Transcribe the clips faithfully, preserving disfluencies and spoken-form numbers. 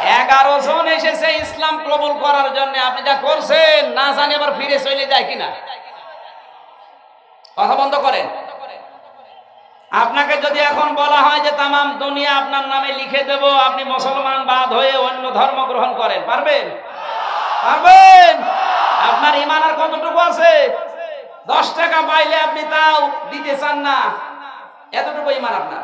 ইসলাম কবুল করার জন্য আপনি যা করছেন না জানি আবার ফিরে চলে যায় কিনা কথা বন্ধ করেন। আপনাকে যদি এখন বলা হয় যে তামাম দুনিয়া আপনার নামে লিখে দেব, আপনি মুসলমান বাদ হয়ে অন্য ধর্ম গ্রহণ করেন, পারবেন? পারবেন? আপনার ঈমান আর কতটুকু আছে? দশ টাকা পাইলে আপনি তাও দিতে চান না, এতটুকু ঈমান আপনার।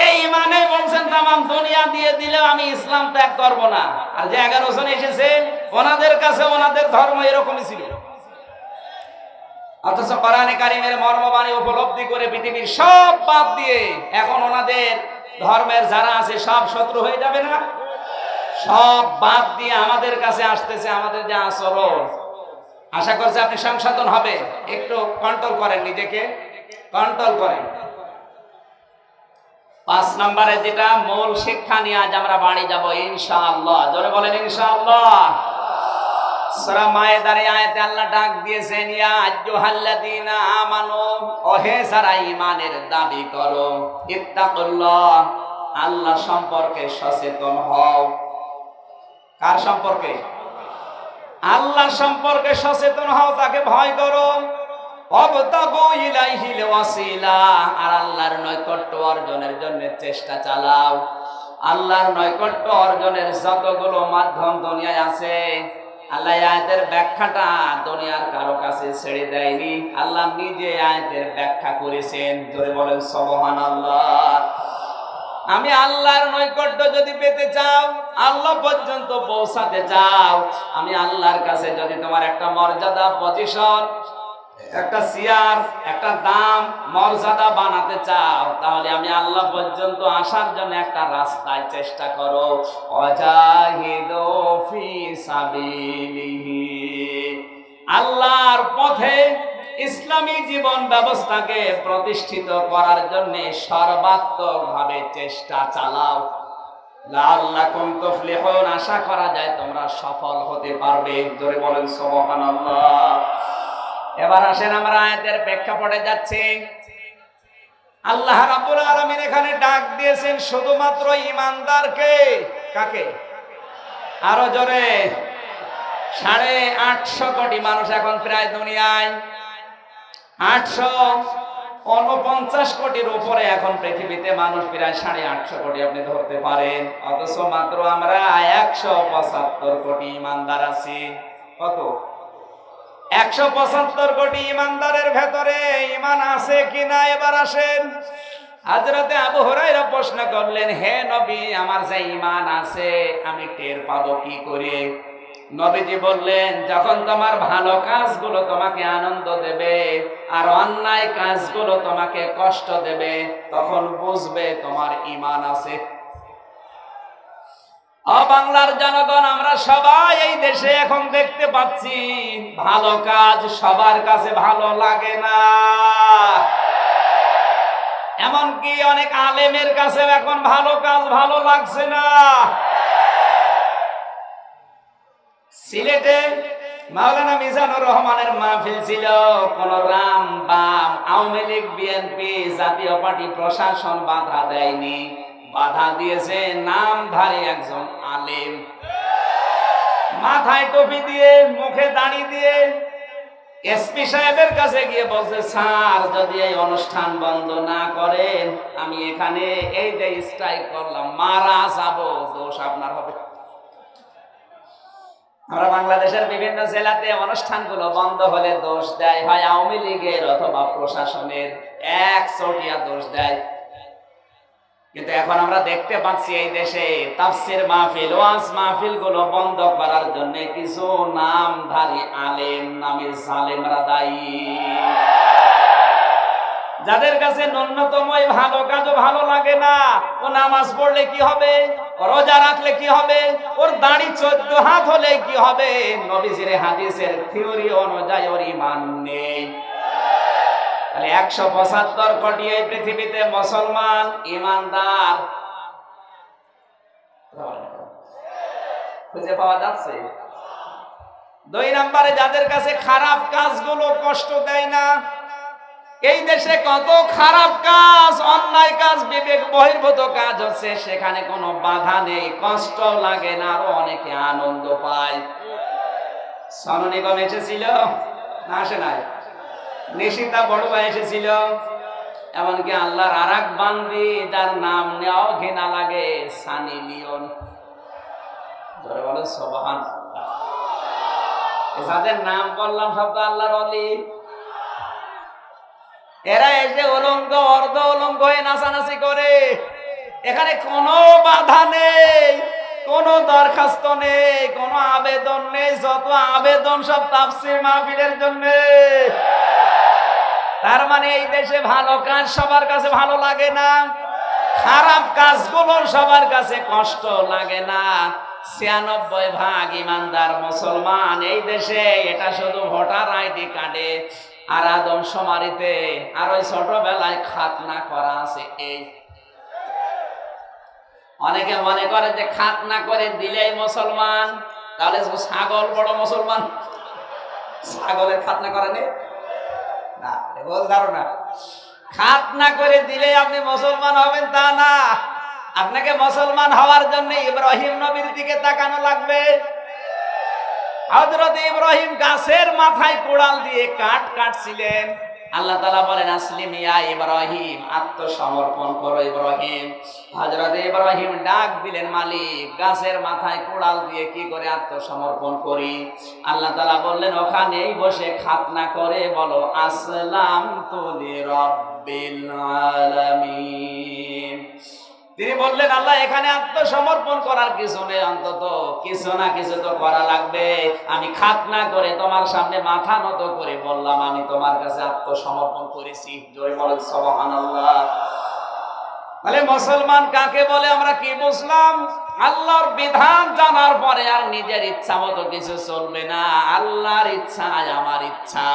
এই ঈমানে বলছেন তামাম দুনিয়া দিয়ে দিলেও আমি ইসলাম ত্যাগ করব না। আর যে এগারো জন এসেছে ওনাদের কাছে ওনাদের ধর্ম এরকমই ছিল, অথচ কোরআনে কারিমের মর্মবাণী উপলব্ধি করে পৃথিবীর সব বাদ দিয়ে এখন ওনাদের ধর্মের যারা আছে সব শত্রু হয়ে যাবে না? সব বাদ দিয়ে আমাদের কাছে আসতেছে আমাদের যে আচরণ। আশা করছি আপনি সংশোধন হবে, একটু কন্ট্রোল করেন, নিজেকে কন্ট্রোল করেন। পাঁচ নম্বরে যেটা মূল শিক্ষা নিয়ে আজ আমরা বাড়ি যাব ইনশাআল্লাহ, জোরে বলেন ইনশাআল্লাহ। সূরা মায়েদার আয়াতে আল্লাহ ডাক দিয়েছেন, ইয়া আইয়ুহাল্লাযীনা আমানু, ওহে যারা ঈমানের দাবি করো, ইত্তাকুল্লাহ, আল্লাহ সম্পর্কে সচেতন হও। কার সম্পর্কে? আল্লাহ সম্পর্কে সচেতন হও, তাকে ভয় করো। অবতাগু ইলাইহিল ওয়াসিলা, আর আল্লাহর নৈকট্য অর্জনের জন্য চেষ্টা চালাও। আল্লাহর নৈকট্য অর্জনের যতগুলো মাধ্যম দুনিয়ায় আছে আল্লাহ আয়াতের ব্যাখ্যাটা দুনিয়ার কারো কাছে ছেড়ে দেয়নি, আল্লাহ নিজে আয়াতের ব্যাখ্যা করেছেন। জোরে বলেন সুবহানাল্লাহ। আমি আল্লাহর নৈকট্য যদি পেতে চাও, আল্লাহ পর্যন্ত পৌঁছাতে চাও, আমি আল্লাহর কাছে যদি তোমার একটা মর্যাদা, পজিশন, একটা সিয়ার, একটা দাম, মর্যাদা বানাতে চাও, তাহলে আমি আল্লাহ পর্যন্ত আসার জন্য একটা রাস্তায় চেষ্টা করো। ওয়াজাহিদু ফি সাবিলিহি, আল্লাহর পথে ইসলামী জীবন ব্যবস্থাকে প্রতিষ্ঠিত করার জন্য সর্বাত্মকভাবে চেষ্টা চালাও। লাআল্লাকুম তুফলিহুন, আশা করা যায় তোমরা সফল হতে পারবে। জোরে বলেন সুবহানাল্লাহ। এবার আসেন আমরা আয়াতের প্রেক্ষাপটে যাচ্ছি। আল্লাহ রাব্বুল আলামিন এখানে ডাক দিয়েছেন শুধুমাত্র ঈমানদারকে। কাকে? আরো জোরে। সাড়ে আটশো কোটি মানুষ এখন প্রায় দুনিয়ায়, আটশো উনপঞ্চাশ কোটির উপরে এখন পৃথিবীতে মানুষ, প্রায় সাড়ে আটশো কোটি আপনি ধরতে পারেন। অথচ মাত্র আমরা একশো পঁচাত্তর কোটি ঈমানদার আছি। কত? একশো পঁচাত্তর কোটি ইমানদারের ভেতরে ইমান আছে কিনা এবার আসেন। হযরতে আবু হুরায়রা প্রশ্ন করলেন, হে নবী, আমার যে ইমান আছে আমি টের পাবো কি করে? নবীজি বললেন, যখন তোমার ভালো কাজগুলো তোমাকে আনন্দ দেবে আর অন্যায় কাজগুলো তোমাকে কষ্ট দেবে, তখন বুঝবে তোমার ইমান আছে। বাংলার জনগণ আমরা সবাই এই দেশে এখন দেখতে পাচ্ছি ভালো কাজ সবার কাছে ভালো লাগে না, এমনকি অনেক আলেমের কাছে এখন ভালো কাজ ভালো লাগছে না। সিলেটে মাওলানা মিজানুর রহমানের মাহফিল ছিল, কোন রাম বাম আওয়ামী লীগ বিএনপি জাতীয় পার্টি প্রশাসন বাধা দেয়নি, বাধা দিয়েছে নামধারী একজন আলেম, মাথায় টুপি দিয়ে মুখে দাঁড়ি দিয়ে। এসপি সাহেবের কাছে গিয়ে বলছে, স্যার যদি এই অনুষ্ঠান বন্ধ না করেন আমি এখানে এই যে স্ট্রাইক করলাম মারা যাব, দোষ আপনার হবে। আমরা বাংলাদেশের বিভিন্ন জেলাতে অনুষ্ঠানগুলো বন্ধ হলে দোষ দেয় হয় আওয়ামী লীগের অথবা প্রশাসনের, একচটিয়া দোষ দেয়। কিন্তু এখন আমরা দেখতে পাচ্ছি এই দেশে তাফসীর মাহফিল, ওয়াজ মাহফিলগুলো বন্ধ করার জন্য কিছু নামধারী আলেম নামে জালেমরা দায়ী, যাদের কাছে ন্যূনতম ভালো কাজও ভালো লাগে না। ও নামাজ পড়লে কি হবে, রোজা রাখলে কি হবে, ওর দাড়ি চোদ্দ হাত হলে কি হবে, নবীজির হাদিসের থিওরি অনুযায়ী ওর ঈমান নেই। তাহলে একশো পঁচাত্তর কোটি এই পৃথিবীতে মুসলমান ইমানদার খুঁজে পাওয়া যাচ্ছে। দুই নম্বরে, যাদের কাছে খারাপ কাজগুলো কষ্ট দেয় না, এই দেশে কত খারাপ কাজ, অন্যায় কাজ, বিবেক বহির্ভূত কাজ হচ্ছে, সেখানে কোনো বাধা নেই, কষ্ট লাগে না, আরো অনেকে আনন্দ পায়। সননিগম এসেছিল না, আসে নাই? নিশিতা বড়ুয়া এসেছিল, এমনকি আল্লাহর আর এক বান্দি যার নাম নেওয়া ঘৃণা লাগে, সানি লিওন। ধরে বলো সুবহানাল্লাহ। যাদের নাম বললাম সব আল্লাহর ওলি, এরা এসে অলঙ্গ অর্ধ অলঙ্গ হয়ে নাচানাচি করে, এখানে কোনো বাধা নেই, কোনো দরখাস্ত নেই, কোনো আবেদন নেই, যত আবেদন সব তাফসীর মাহফিলের জন্য। তার মানে এই দেশে ভালো কাজ সবার কাছে ভালো লাগে না, খারাপ কাজগুলো সবার কাছে কষ্ট লাগে না। ছিয়ানব্বই ভাগ ইমানদার মুসলমান এই দেশে। এটা শুধু ভোটার আইডি কার্ডে আর আদমশুমারিতে আর ওই ছোটবেলায় খাতনা করা আছে। এই অনেকে মনে করে যে খাতনা করে দিলেই মুসলমান, তাহলে ছাগল বড় মুসলমান। ছাগলের খাতনা করে নেই না, ভুল ধারণা। খাতনা করে দিলে আপনি মুসলমান হবেন তা না, আপনাকে মুসলমান হওয়ার জন্য ইব্রাহিম নবীর দিকে তাকানো লাগবে। হযরত ইব্রাহিম গাছের মাথায় কোড়াল দিয়ে কাঠ কাটছিলেন। আল্লাহ তাআলা বলেন, আসলিম ইয়া ইব্রাহিম, আত্মসমর্পণ করো ইব্রাহিম। হযরত ইব্রাহিম ডাক দিলেন, মালিক, গাছের মাথায় কোড়াল দিয়ে কি করে আত্মসমর্পণ করি? আল্লাহ তাআলা বললেন, ওখানেই বসে খাতনা করে বলো আসলামতু লিরাব্বিল আলামিন। তিনি বললেন, আল্লাহ, এখানে আত্মসমর্পণ করার কিছু নেই, অন্তত কিছু না কিছু তো করা লাগবে। আমি খাতনা করে তোমার সামনে মাথা নত করে বললাম আমি তোমার কাছে আত্মসমর্পণ করেছি। জয় বলেন সুবহানাল্লাহ। তাহলে মুসলমান কাকে বলে আমরা কি বুঝলাম? আল্লাহর বিধান জানার পরে আর নিজের ইচ্ছা মতো কিছু চলবে না, আল্লাহর ইচ্ছা আমার ইচ্ছা।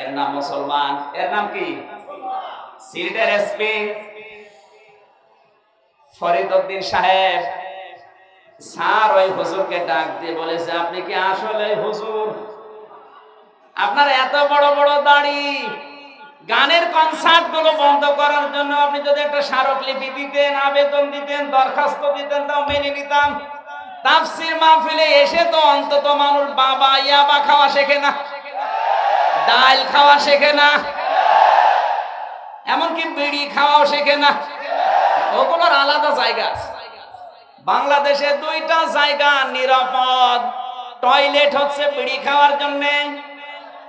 এর নাম মুসলমান। এর নাম কি? সিলেটের এসপি ফরিদউদ্দিন সাহেব স্যার ওই হুজুরকে ডাক দিয়ে বলেছে, আপনি কি আসলে হুজুর? আপনার এত বড় বড় দাড়ি, গানের কনসার্ট গুলো বন্ধ করার জন্য আপনি যদি একটা স্মারকলিপি দিতেন, আবেদন দিতেন, দরখাস্ত দিতেন, তাও মেনে নিতাম। তাফসীর মাহফিলে এসে তো অন্তত মানুষ বাবা ইয়াবা খাওয়া শেখে না, ডাল খাওয়া শেখে না, এমনকি বিড়ি খাওয়াও শেখে না। ওগুলোর আলাদা জায়গা। বাংলাদেশে দুইটা জায়গা নিরাপদ, টয়লেট হচ্ছে বিড়ি খাওয়ার জন্য,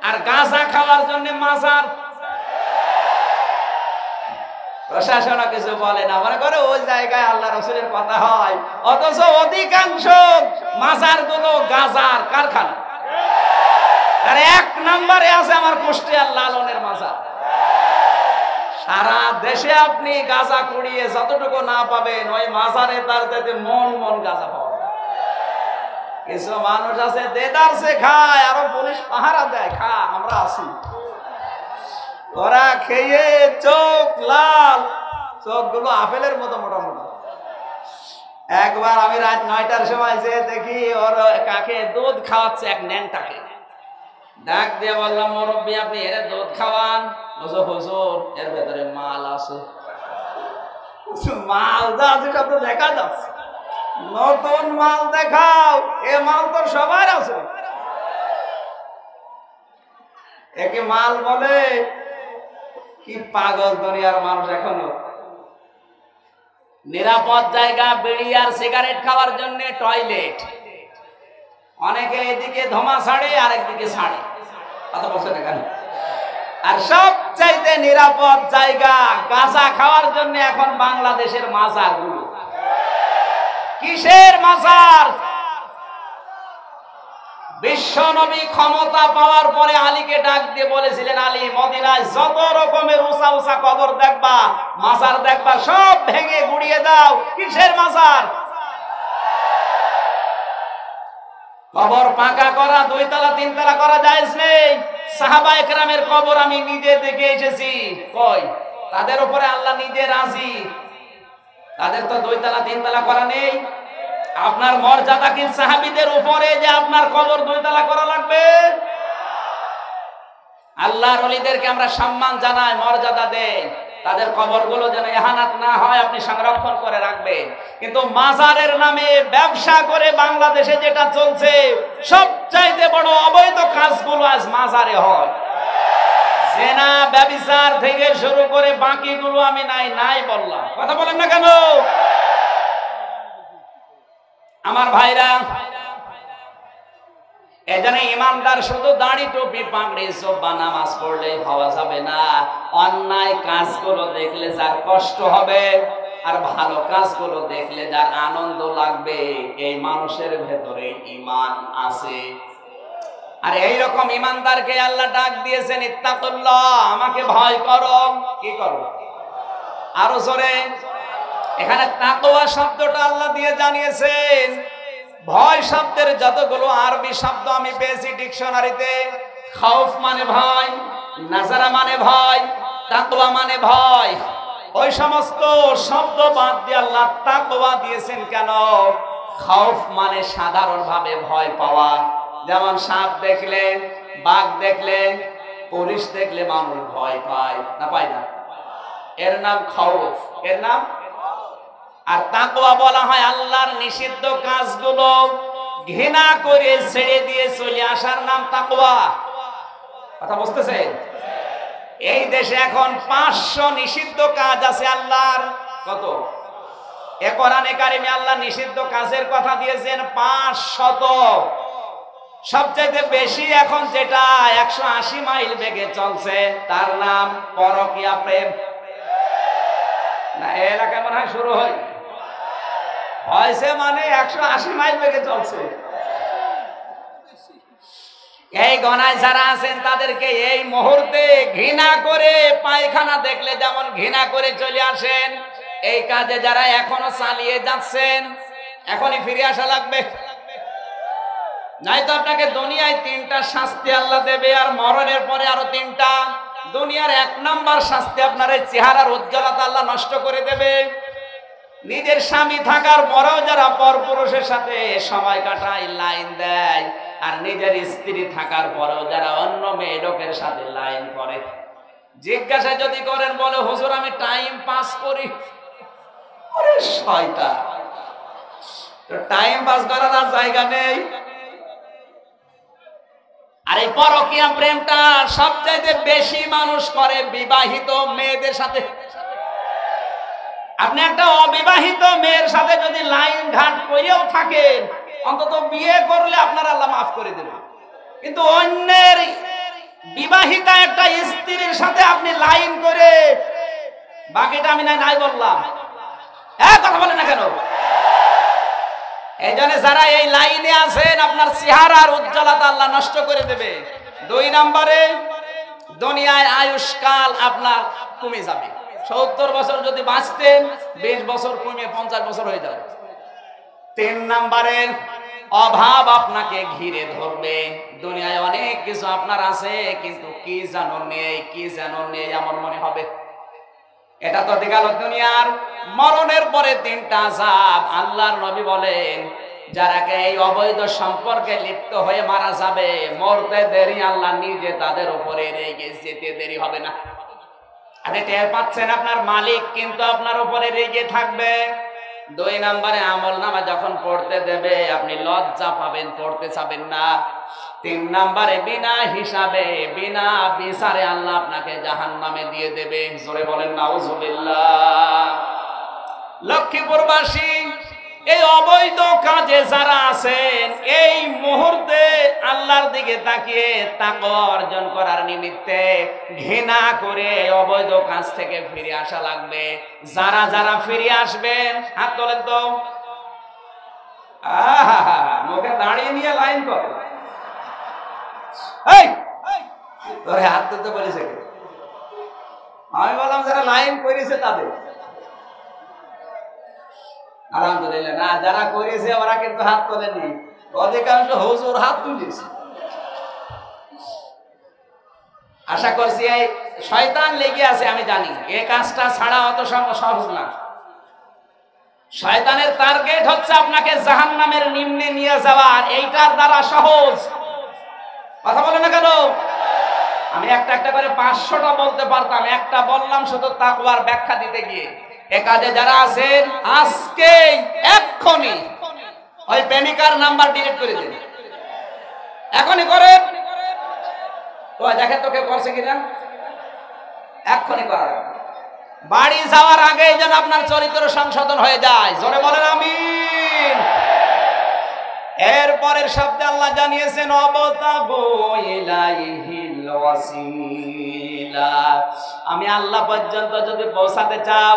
আর গাঁজা খাওয়ার জন্য মাজার। প্রশাসন কিছু বলে না, মনে করে ওই জায়গায় আল্লাহ রসুলের কথা হয়, অথচ অধিকাংশ মাজার গুলো গাঁজার কারখানা। আর এক নম্বরে আছে আমার কুষ্টিয়ার লালনের মাজার। সারা দেশে আপনি গাঁজা কুড়িয়ে যতটুকু না পাবেন ওই মাজারে তার যাতে মন মন গাঁজা পাওয়া। কিছু মানুষ আছে দেদারসে খায়, আরো পুলিশ পাহারা দেয়, খা আমরা আছি। ওরা খেয়ে চোখ লাল, চোখ গুলো আপেলের মতো মোটামোটা। একবার আমি রাত নয়টার সময় যে দেখি ওর কাকে দুধ খাওয়াচ্ছে এক ন্যাংটাকে, ডাক দিয়ে বললাম, মুরব্বি, আপনি এর দুধ খাওয়ান। হুজুর, এর ভেতরে মাল আছে। মাল তো দেখা যাচ্ছে, নতুন মাল দেখাও, এ মাল তো সবার আছে। একে মাল বলে? কি পাগল দুনিয়ার মানুষ। এখনো নিরাপদ জায়গা বিড়ি আর সিগারেট খাওয়ার জন্য টয়লেট। অনেকে এদিকে ধোঁয়া ছাড়ে আর একদিকে ছাড়ে, কথা বলছেন কেন? আর সবচাইতে নিরাপদ জায়গা গাঁজা খাওয়ার জন্য এখন বাংলাদেশের মাজারগুলো। কিসের মাজার? বিশ্বনবী ক্ষমতা পাওয়ার পরে আলীকে ডাক দিয়ে বলেছিলেন, আলী, মদিনায় যত রকমের উঁচা উঁচা কবর দেখবা, মাজার দেখবা, সব ভেঙে গুড়িয়ে দাও। কিসের মাজার? কবর পাকা করা, দুইতলা তিনতলা করা জায়েজ নেই। সাহাবা একরামের কবর আমি নিজে দেখে এসেছি। কই তাদের উপরে আল্লাহ নিজে রাজি, তাদের তো দুইতলা তিনতলা করা নেই। আপনার মর্যাদা কি সাহাবীদের উপরে যে আপনার কবর দুইতলা করা লাগবে? আল্লাহর ওলিদেরকে আমরা সম্মান জানাই, মর্যাদা দেই, তাদের কবরগুলো যেন ইহানাত না হয় আপনি সংরক্ষণ করে রাখবেন। কিন্তু মাজারের নামে ব্যবসা করে বাংলাদেশে যেটা চলছে সবচাইতে বড় অবৈধ কাজগুলো আজ মাজারে হয়। জেনা ব্যভিচার থেকে শুরু করে বাকিগুলো আমি নাই নাই বললাম, কথা বলেন না কেন? আমার ভাইরা, এখানে ইমানদার শুধু দাড়ি টুপি পাগড়ি জুব্বা নামাজ পড়লে হওয়া যাবে না। অন্যায় কাজগুলো দেখলে যার কষ্ট হবে আর ভালো কাজগুলো দেখলে যার আনন্দ লাগবে, এই মানুষের ভেতরে ইমান আছে। আর এইরকম ইমানদারকে আল্লাহ ডাক দিয়েছেন, ইত্তাকুল্লাহ, আমাকে ভয় করো। কি করো? আরো জোরে। এখানে তাকওয়া শব্দটা আল্লাহ দিয়ে জানিয়েছেন। ভয় শব্দের যতগুলো আরবি শব্দ আমি পেয়েছি ডিকশনারিতে, খাউফ মানে ভয়, নাজারা মানে ভয়, তাকওয়া মানে ভয়, ওই সমস্ত শব্দ বাদ দিয়ে আল্লাহ তাকওয়া দিয়েছেন। কেন? খাউফ মানে সাধারণভাবে ভয় পাওয়া, যেমন সাপ দেখলে, বাঘ দেখলে, পুলিশ দেখলে মানুষ ভয় পায় না, পায় না? এর নাম খাউফ, এর নাম। আর তাকওয়া বলা হয় আল্লাহর নিষিদ্ধ কাজগুলো ঘৃণা করে ছেড়ে দিয়ে চলে আসার নাম তাকওয়া। কথা বুঝতেছেন? এই দেশে এখন পাঁচশো নিষিদ্ধ কাজ আছে আল্লাহর। কত? এ কোরআনে কারিমে আল্লাহ নিষিদ্ধ কাজের কথা দিয়েছেন পাঁচশত। সবচাইতে বেশি এখন যেটা একশো আশি মাইল বেগে চলছে তার নাম পরকীয়া প্রেম। না, এলাকা মনে হয় শুরু হয় হয়েছে, মানে একশো আশি মাইল বেগে চলছে। এই গণায় যারা আছেন তাদেরকে এই মুহূর্তে ঘৃণা করে, পায়খানা দেখলে যেমন ঘৃণা করে চলে আসেন, এই কাজে যারা এখনো চালিয়ে যাচ্ছেন এখনই ফিরে আসা লাগবে। নয়তো আপনাকে দুনিয়ায় তিনটা শাস্তি আল্লাহ দেবে, আর মরণের পরে আরো তিনটা। দুনিয়ার এক নম্বর শাস্তি, আপনার এই চেহারার উজ্জ্বলতা আল্লাহ নষ্ট করে দেবে। নিজের স্বামী থাকার পরেও যারা পরপুরুষের সাথে সময় কাটায়, লাইন দেয়, আর নিজের স্ত্রী থাকার পরেও যারা অন্য মেয়ে লোকের সাথে লাইন করে। জিজ্ঞাসা যদি করেন, বলে হুজুর আমি টাইম পাস করি। ওরে শয়তান, তো টাইম পাস করার আর জায়গা নেই। আর এই পরকীয়া প্রেমটা সবচাইতে বেশি মানুষ করে বিবাহিত মেয়েদের সাথে। আপনি একটা অবিবাহিত মেয়ের সাথে যদি লাইন ঘাট করেও থাকেন, অন্তত বিয়ে করলে আপনার আল্লাহ মাফ করে দেবে। কিন্তু অন্যের বিবাহিতা একটা স্ত্রীর সাথে আপনি লাইন করে, বাকিটা আমি নাই নাই বললাম, হ্যাঁ কথা বলে না কেন? এই জন্য যারা এই লাইনে আছেন, আপনার চেহারার উজ্জ্বলতা আল্লাহ নষ্ট করে দেবে। দুই নম্বরে, দুনিয়ায় আয়ুষ্কাল আপনার কমে যাবে। সত্তর বছর যদি বাঁচতেন, বিশ বছর কমে পঞ্চাশ বছর হয়ে যাবে। তিন নম্বরে, অভাব আপনাকে ঘিরে ধরবে। দুনিয়ায় অনেক কিছু আপনার আছে, কিন্তু কি জানো নেই, কি জানো নেই এমন মনে হবে। এটা তো দেখালো দুনিয়ার। মরণের পরে তিনটা আযাব। আল্লাহর নবী বলেন, যারা এই অবৈধ সম্পর্কে লিপ্ত হয়ে মারা যাবে, মরতে দেরি আল্লাহ নিজে তাদের উপরে রেগে যেতে দেরি হবে না। আপনি টের পাচ্ছেন আপনার মালিক কিন্তু আপনার উপরে রেগে থাকবে। দুই নম্বরে, আমল নামা যখন পড়তে দেবে আপনি লজ্জা পাবেন, পড়তে চাবেন না। তিন নম্বরে, বিনা হিসাবে, বিনা বিচারে আল্লাহ আপনাকে জাহান্নামে দিয়ে দেবে। জোরে বলেন নাউজুবিল্লাহ। লক্ষ্মীপুরবাসী, এই অবৈধ কাজে যারা আছেন, এই মুহূর্তে আল্লাহর দিকে তাকিয়ে তাকওয়া অর্জন করার নিমিত্তে ঘৃণা করে অবৈধ কাজ থেকে ফিরে আসা লাগবে। যারা যারা ফিরে আসবেন হাত তোলেন তো। আহা, মুখে দাঁড়িয়ে নিয়ে লাইন কর, এই তোর হাত তুলতে বলেছে। আমি বললাম যারা লাইন করেছে তাদের আলহামদুলিল্লাহ। না, যারা করেছে ওরা কিন্তু হাত তোলেনি, অধিকাংশ হুজুর হাত তুলেছে। আশা করছি এই শয়তান লেগে আছে, আমি জানি এই কাজটা ছাড়া অত সহজ না। শয়তানের টার্গেট হচ্ছে আপনাকে জাহান্নামের নিম্নে নিয়ে যাওয়ার, এইটার দ্বারা সহজ। কথা বলে না কেন? আমি একটা একটা করে পাঁচশোটা বলতে পারতাম, একটা বললাম শুধু তাকওয়ার ব্যাখ্যা দিতে গিয়ে। এ কাজে যারা আছেন আজকেই এক্ষুনি ওই প্রেমিকার নাম্বার ডিলিট করে দেন, এখনই করেন। ও দেখে তোকে করছে কিনা, এক্ষুনি করেন। বাড়ি যাওয়ার আগে যেন আপনার চরিত্র সংশোধন হয়ে যায়। জোরে বলেন আমিন। এরপরের শব্দে আল্লাহ জানিয়েছেন অবতাগো ইলাইহিল ওয়াসিলা, আমি আল্লাহ পর্যন্ত যদি পৌঁছাতে চাও,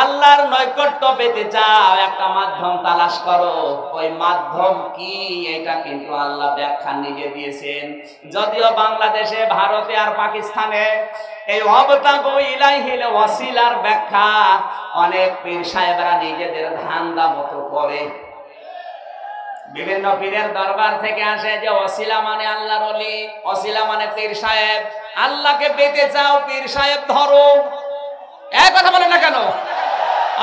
আল্লাহর নৈকট্য পেতে চাও, একটা মাধ্যম তালাশ করো। ওই মাধ্যম কি, এটা কিন্তু আল্লাহ ব্যাখ্যা নিজে দিয়েছেন। যদিও বাংলাদেশে, ভারতে আর পাকিস্তানে এই অবতাগো ইলাইহিল ওয়াসিলার ব্যাখ্যা অনেক পীর সাহেবরা নিজেদের ধান্দা মতো করে। বিভিন্ন পীরের দরবার থেকে আসে যে ওয়াসিলা মানে আল্লাহর ওলি, ওয়াসিলা মানে পীর সাহেব। আল্লাহকে পেতে চাও, পীর সাহেব ধরো, এক কথা বলে না কেন?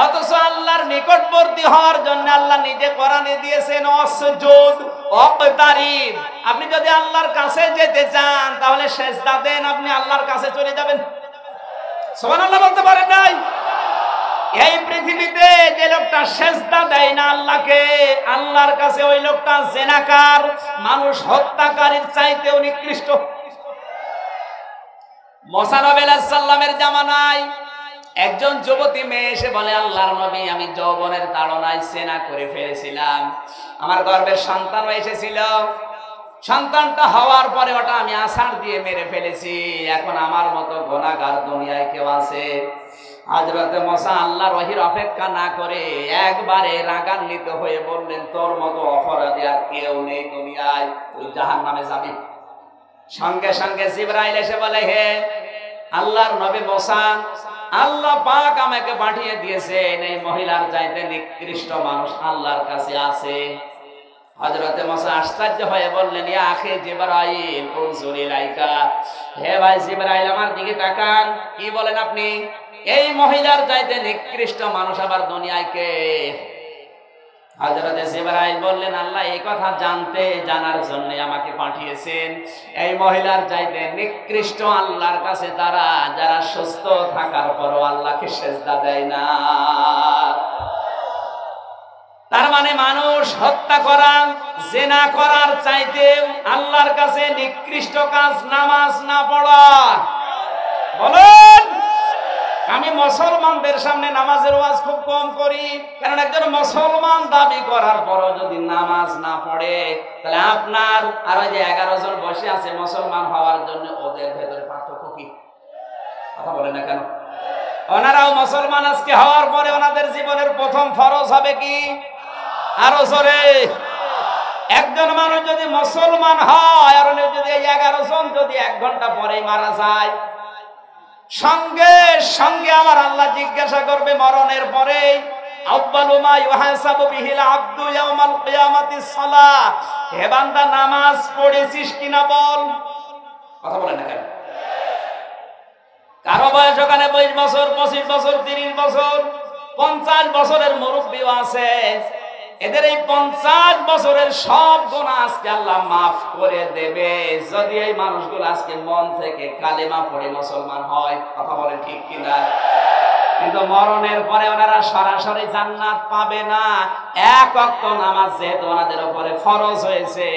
অথচ আল্লাহর নিকটবর্তী হওয়ার জন্য আল্লাহ নিজে কোরআনে দিয়েছেন ওয়াসজুদ ওয়াকতারিব। আপনি যদি আল্লাহর কাছে যেতে চান তাহলে সেজদা দেন, আপনি আল্লাহর কাছে চলে যাবেন। সুবহানাল্লাহ বলতে পারেন নাই? এই পৃথিবীতে যে লোকটা সেজদা দেয় না আল্লাহকে, আল্লাহর কাছে ওই লোকটা জেনাকার, মানুষ হত্যাকারীর চাইতেও নিকৃষ্ট। মুসা নবী আলাইহিস সালামের জামানায় একজন যুবতী মেয়ে এসে বলে, আল্লাহর নবী, আমি যৌবনের তাড়নায় জেনা করে ফেলেছিলাম, আমার গর্ভের সন্তানও এসেছিল, সন্তানটা হওয়ার পরে ওটা আমি আছাড় দিয়ে মেরে ফেলেছি, এখন আমার মতো গুনাহগার দুনিয়ায় কেউ আছে? হযরত মুসা আল্লাহর ওহির অপেক্ষা না করে একবারে রাগান্বিত হয়ে বললেন, তোর মতো অপরাধী আর কেউ নেই দুনিয়ায়, তুই জাহান্নামে যাবি। সঙ্গে সঙ্গে জিবরাইল এসে বলে, হে আল্লাহর নবী মুসা, আল্লাহ পাক আমাকে পাঠিয়ে দিয়েছেন, এই মহিলার চাইতে নিকৃষ্ট মানুষ আল্লাহর কাছে আছে। হযরত মুসা আশ্চর্য হয়ে বললেন, ইয়া আখি জিবরাইল উনজুর ইলাইকা, হে ভাই জিবরাইল আমার দিকে তাকান। কি বলেন আপনি? এই মহিলার চাইতে নিকৃষ্ট মানুষ আবার দুনিয়ায় কে? হযরত জিবরাইল বললেন, আল্লাহ এই কথা জানতে, জানার জন্য আমাকে পাঠিয়েছেন। এই মহিলার চাইতে নিকৃষ্ট আল্লাহর কাছে তারা, যারা সুস্থ থাকার পরও আল্লাহকে সেজদা দেয় না। তার মানে মানুষ হত্যা করা, জিনা করার চাইতে আল্লাহর কাছে নিকৃষ্ট কাজ নামাজ না পড়া। বলেন, আমি মুসলমানদের সামনে নামাজের ওয়াজ খুব কম করি, কারণ একজন মুসলমান দাবি করার পরও যদি নামাজ না পড়ে, তাহলে আপনার আর ওই যে এগারো জন বসে আছে মুসলমান হওয়ার জন্য, ওদের ভেতরে পার্থক্য কি? কথা বলে না কেন? ওনারাও মুসলমান আজকে হওয়ার পরে ওনাদের জীবনের প্রথম ফরজ হবে কি? আরো জোরে। একজন মানুষ যদি মুসলমান হয় আর উনি যদি এগারো জন যদি এক ঘন্টা পরে মারা যায়, সঙ্গে সঙ্গে আমার আল্লাহ জিজ্ঞাসা করবে মরণের পরে, আউয়ালুমা ইউহাসাবু বিহিল আব্দু ইয়াউমাল কিয়ামাতিস সালাহ, হে বান্দা নামাজ পড়েছিস কিনা বল। কথা বলেন না কেন? কারো বয়স ওখানে বাইশ বছর, পঁচিশ বছর, তিরিশ বছর, পঞ্চাশ বছরের মুরব্বিও আছে। এদের এই পঞ্চাশ বছরের সব গুনাহ আজকে আল্লাহ মাফ করে দেবে, যদি এই মানুষগুলো আজকে মন থেকে কালেমা পড়ে মুসলমান হয়। কথা বলেন ঠিক কিনা? কিন্তু মরণের পরে ওনারা সরাসরি জান্নাত পাবে না। এক ওয়াক্ত নামাজ যেহেতু ওনাদের উপরে ফরজ হয়েছে,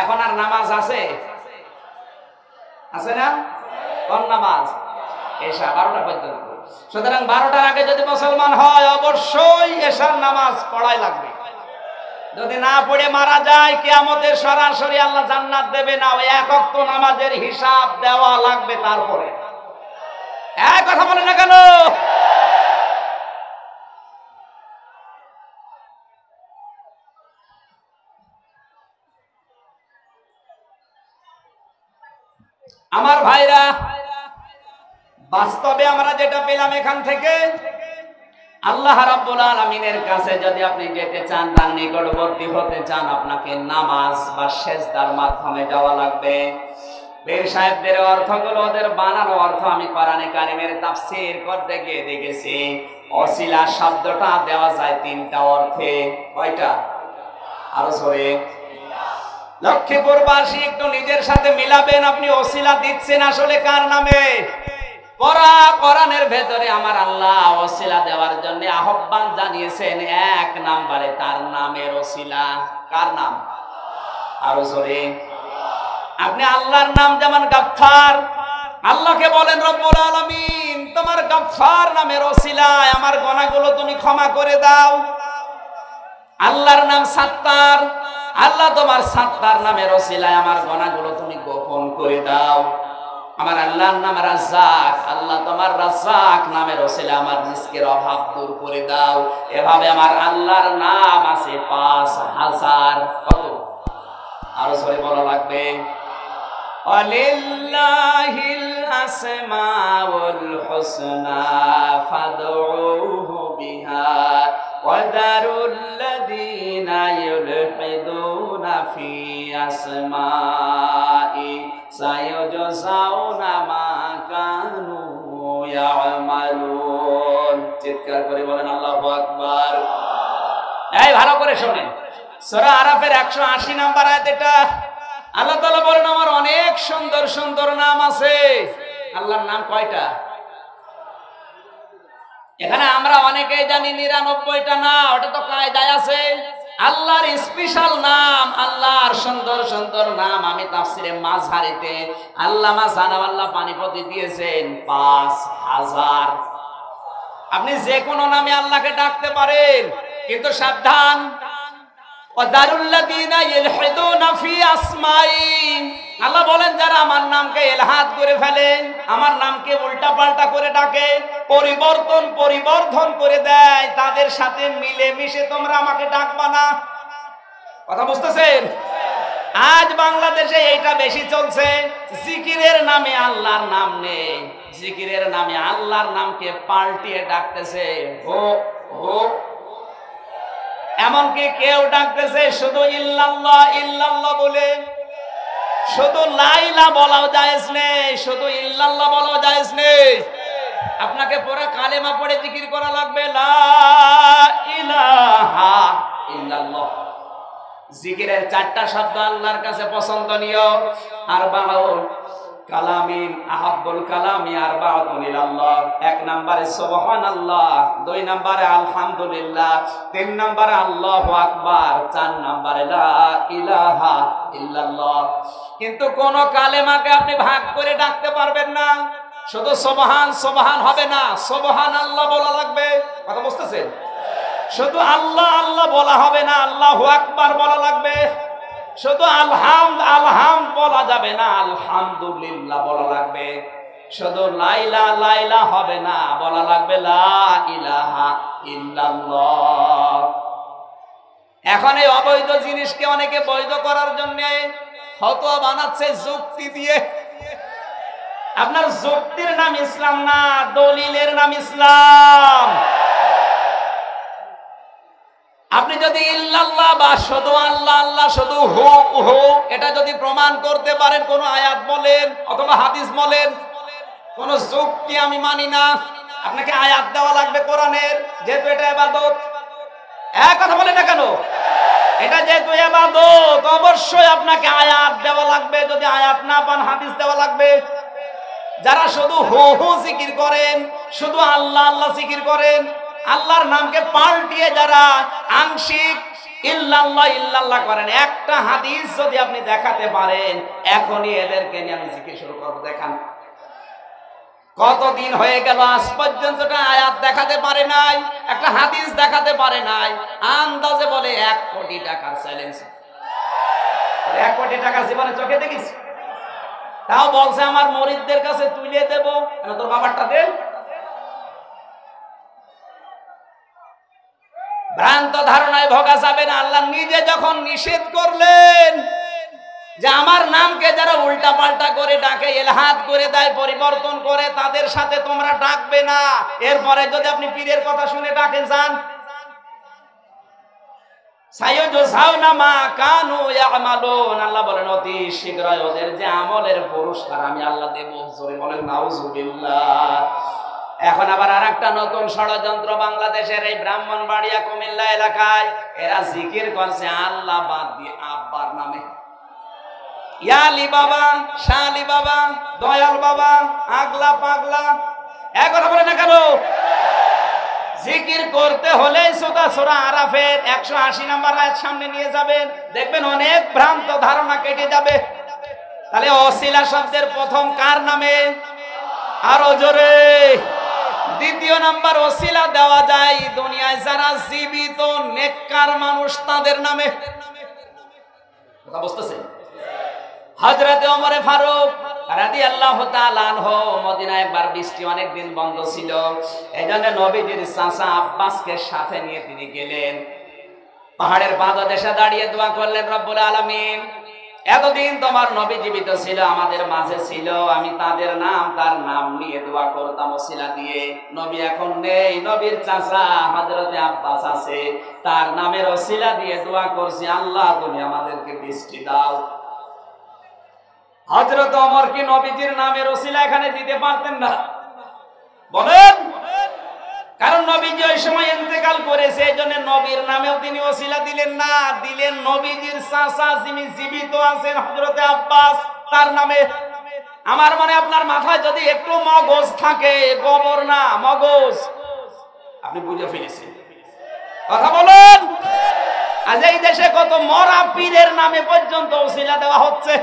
এখন আর নামাজ আছে? আছে না? কোন নামাজ? এশা, বারোটা পর্যন্ত। সুতরাং বারোটার আগে যদি মুসলমান হয় অবশ্যই এশার নামাজ পড়াই লাগবে। যদি না পড়ে মারা যায়, কিয়ামতের সরাসরি আল্লাহ জান্নাত দেবে না। ওই এক ওয়াক্ত নামাজের হিসাব দেওয়া লাগবে তারপরে। এক কথা বলে না কেন? আমার ভাইরা, বাস্তবে আমরা যেটা পেলাম এখান থেকে, আল্লাহ রাব্বুল আলামিনের কাছে যদি আপনি যেতে চান, তার নিকটবর্তী হতে চান, আপনাকে নামাজ বা সেজদার মাধ্যমে যাওয়া লাগবে। পীর সাহেবদের অর্থগুলো, ওদের বানানো অর্থ আমি কোরআনে কারিমের তাফসীর করতে গিয়ে দেখেছি, ওয়াসিলা শব্দটা দেওয়া যায় তিনটা অর্থে। কয়টা? আরো সরে লক্ষ্মীপুরবাসী একটু নিজের সাথে মিলাবেন। আপনি ওসিলা দিচ্ছেন আসলে কার নামে? কোরা কোরআনের ভেতরে আমার আল্লাহ ওসিলা দেওয়ার জন্য আহ্বান জানিয়েছেন এক নম্বরে তার নামের ওসিলা। কার নাম? আর জোরে আপনি আল্লাহর নাম। যেমন গাফফার, আল্লাহকে বলেন রব্বুল আলামিন তোমার গাফফার নামের ওসিলায় আমার গুনাহগুলো তুমি ক্ষমা করে দাও। আল্লাহর নাম সাত্তার, আল্লাহ তোমার সাত্তার নামের ওসিলায় আমার গুনাহগুলো তুমি গোপন করে দাও। আমার আল্লাহর নাম রাজ্জাক, আল্লাহ তোমার রাজ্জাক নামের ওসিলায় আমার রিজকের অভাব দূর করে দাও। এভাবে আমার আল্লাহর নাম আছে পাঁচ হাজার। কত? আরো সরে বলা লাগবে আলিল্লাহিল আসমাউল হুসনা ফাদউহু বিহা ওয়া দারুল লাযিনা ইউলহিদুনা ফি আসমাই সায়ুজজাউনা মা কানু ইয়ামালুন। চিৎকার করে বলেন আল্লাহু আকবার। এই ভালো করে শুনেন সূরা আরাফের একশো আশি নাম্বার আয়াত। এটা আল্লাহ তাআলা বলেন আমার অনেক সুন্দর সুন্দর নাম আছে। আল্লাহর নাম কয়টা? এখানে আমরা অনেকেই জানি নিরানব্বইটা না, ওটা তো কায়দায় আছে। আল্লাহর স্পেশাল নাম, আল্লাহর সুন্দর সুন্দর নাম আমি তাফসিরে মাঝহারিতে আল্লামা জানাওয়াল্লাহ পানিপতি দিয়েছেন পাঁচ হাজার। আপনি যে কোনো নামে আল্লাহকে ডাকতে পারেন, কিন্তু সাবধান আল্লাহ বলেন যারা আমার নামকে এলহাদ করে ফেলে, আমার নামকে উল্টা পাল্টা করে ডাকে, পরিবর্তন পরিবর্ধন করে দেয়, তাদের সাথে মিলে মিশে তোমরা আমাকে ডাকবা না। কথা বুঝতেছেন? আজ বাংলাদেশে এইটা বেশি চলছে, জিকিরের নামে আল্লাহর নাম নেই, জিকিরের নামে আল্লাহর নামকে পাল্টিয়ে ডাকতেছে। হো হো এমনকি কেউ ডাকতেছে শুধু ইল্লাল্লাহ ইল্লাল্লাহ বলে। শুধু লাইলা বলাও জায়েজ নেই, শুধু ইল্লাল্লাহ বলাও জায়েজ নেই। আপনাকে পুরো কালেমা পড়ে জিকির করা লাগবে। লা ইলাহা ইল্লাল্লাহ জিকিরের চারটা শব্দ আল্লাহর কাছে পছন্দনীয়। আর বাও কালামিন আহাব্বুল কালামি আরবাউন ইলাল্লাহ। এক নম্বরে সুবহানাল্লাহ, দুই নম্বরে আলহামদুলিল্লাহ, তিন নম্বরে আল্লাহু আকবার, চার নম্বরে লা ইলাহা ইল্লাল্লাহ। কিন্তু কোন কালেমাকে আপনি ভাগ করে ডাকতে পারবেন না। শুধু সুবহান সুবহান হবে না, সুবহানাল্লাহ বলা লাগবে। কথা বুঝতেছেন? শুধু আল্লাহ আল্লাহ বলা হবে না, আল্লাহু আকবার বলা লাগবে। শুধু আলহামদ আলহামদ বলা যাবে না, আলহামদুলিল্লাহ বলা লাগবে। শুধু লাইলা লাইলা হবে না, বলা লাগবে লা ইলাহা ইল্লাল্লাহ। এখন এই অবৈধ জিনিসকে অনেকে বৈধ করার জন্য ফতোয়া বানাচ্ছে যুক্তি দিয়ে। আপনার যুক্তির নাম ইসলাম না, দলিলের নাম ইসলাম। আপনি যদি ইল্লাল্লাহ বা শুধু আল্লাহ আল্লাহ শুধু হো হো এটা যদি প্রমাণ করতে পারেন কোন আয়াত বলেন অথবা হাদিস বলেন, কোন যুক্তি আমি মানি না। আপনাকে আয়াত দেওয়া লাগবে কোরআনের, যেহেতু এটা ইবাদত। এক কথা বলেন না কেন? এটা যেহেতু ইবাদত, অবশ্যই আপনাকে আয়াত দেওয়া লাগবে। যদি আয়াত না পান, হাদিস দেওয়া লাগবে। যারা শুধু হো হো জিকির করেন, শুধু আল্লাহ আল্লাহ জিকির করেন, আল্লাহর নামকে পাল্টিয়ে যারা আংশিক ইল্লাল্লাহ ইল্লাল্লাহ করেন, একটা হাদিস যদি আপনি দেখাতে পারেন, এখনই এদেরকে নিয়ে আমি জিকির শুরু করব। দেখান কতদিন হয়ে গেল আজ পর্যন্ত আয়াত দেখাতে পারে নাই, একটা হাদিস দেখাতে পারে নাই। আন্দাজে বলে এক কোটি টাকার চ্যালেঞ্জ। এক কোটি টাকা জীবনে চোখে দেখিস? তাও বলছে আমার মুরিদদের কাছে তুলে দেবো। তোর বাবারটা দে। ভ্রান্ত ধারণায় ভোগা যাবে না। আল্লাহ নিজে যখন নিষেধ করলেন যে আমার নামকে যারা উল্টা পাল্টা করে ডাকে, এলহাদ করে দেয়, পরিবর্তন করে, তাদের সাথে তোমরা ডাকবে না। এরপরে যদি আপনি পীরের কথা শুনে ডাকেন, যান আল্লাহ বলেন অতি শীঘ্রই ওদের যে আমলের পুরস্কার আমি আল্লাহ দেব। বলেন নাউযুবিল্লাহ। এখন আবার আর একটা নতুন ষড়যন্ত্র বাংলাদেশের এই ব্রাহ্মণবাড়িয়া কুমিল্লা এলাকায়। এরা জিকির করছে আল্লাহ বাদ দিয়ে আব্বার নামে। याली बाबा, शाली बाबा, दयाल बाबा, आगला पागला एक बार बोले ना करो। जिकिर करते होले सूरा सूरा आराफेर एक सौ अस्सी नंबर आयत सामने निये जाबेन, देखबेन अनेक भ्रांत धारणा केटे जाबे। ताहले असिला शब्देर प्रथम कार नामे? आरो जोरे। द्वितीय नम्बर असिला देवा जाय दुनियाय जारा जीवित नेककार मानुष तादेर नामे। কথা বুঝতেছেন? हजरते उमर फारूक রাদিয়াল্লাহু তাআলা আনহু মদিনায় একবার বৃষ্টি অনেক দিন বন্ধ ছিল, এইজন্য নবীজির চাচা আব্বাসকে সাথে নিয়ে তিনি গেলেন। পাহাড়ের পাদদেশে দাঁড়িয়ে দোয়া করলেন, রব্বুল আলামিন এতদিন তোমার নবী জীবিত ছিল, আমাদের মাঝে ছিল, আমি তাদের নাম তার নাম নিয়ে দোয়া করতাম ওসিলা দিয়ে। নবী এখন নেই, নবীর চাচা হযরতে আব্বাস আছে, তার নামের ওসিলা দিয়ে দোয়া করছি, আল্লাহ তুমি আমাদেরকে বৃষ্টি দাও। হযরত ওমর কি নবীজির নামের ওসিলা এখানে দিতে পারতেন না? বলেন, কারণ নবীজি ওই সময় ইন্তেকাল করেছে, এইজন্য নবীর নামেও তিনি ওসিলা দিলেন না, দিলেন নবীজির চাচা যিনি জীবিত আছেন হযরতে আব্বাস তার নামে। আমার মনে আপনার মাথায় যদি একটু মগজ থাকে, গোবর না মগজ, আপনি বুঝে ফেলেছেন। কথা বলেন, আজ এই দেশে কত মরা পীরের নামে পর্যন্ত ওসিলা দেওয়া হচ্ছে।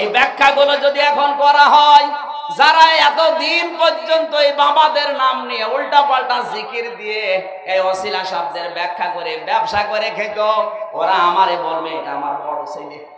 এই ব্যাখ্যাগুলো যদি এখন করা হয়, যারা এত দিন পর্যন্ত এই বাবাদের নাম নিয়ে উল্টা পাল্টা জিকির দিয়ে এই ওসিলা শব্দের ব্যাখ্যা করে ব্যবসা করে খেত, ওরা আমারে বলবে এটা আমার বড় ছেলে।